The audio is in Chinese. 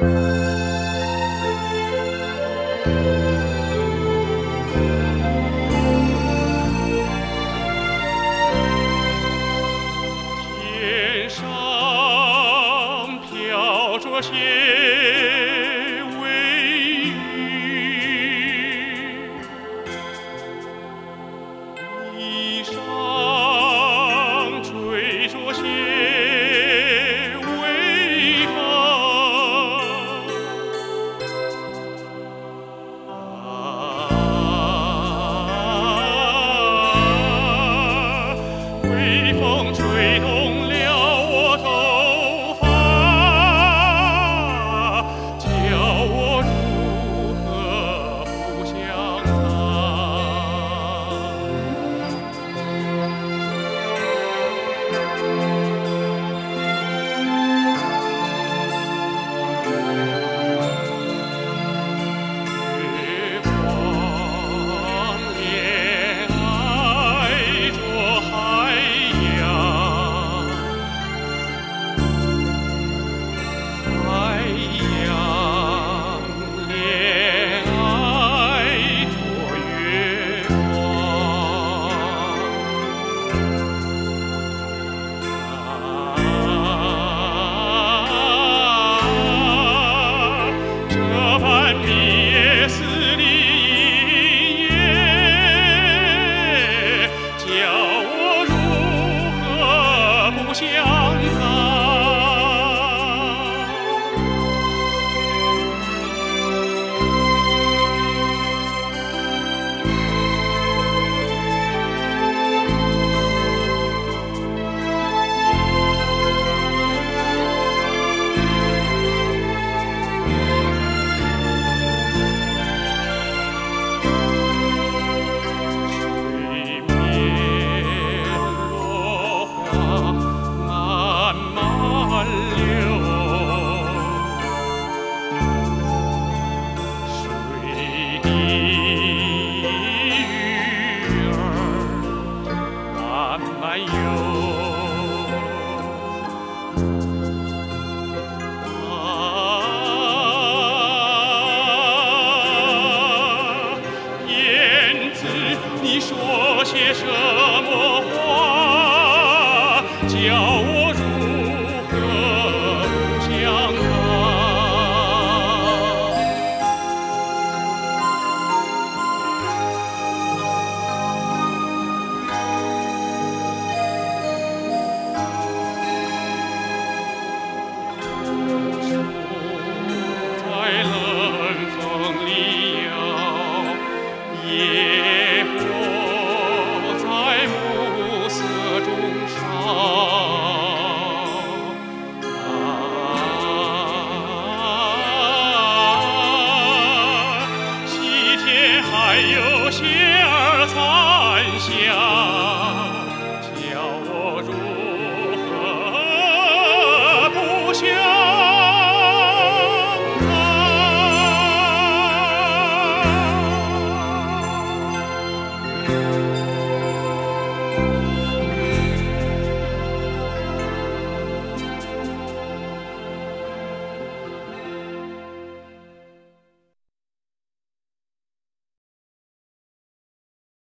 慢慢游。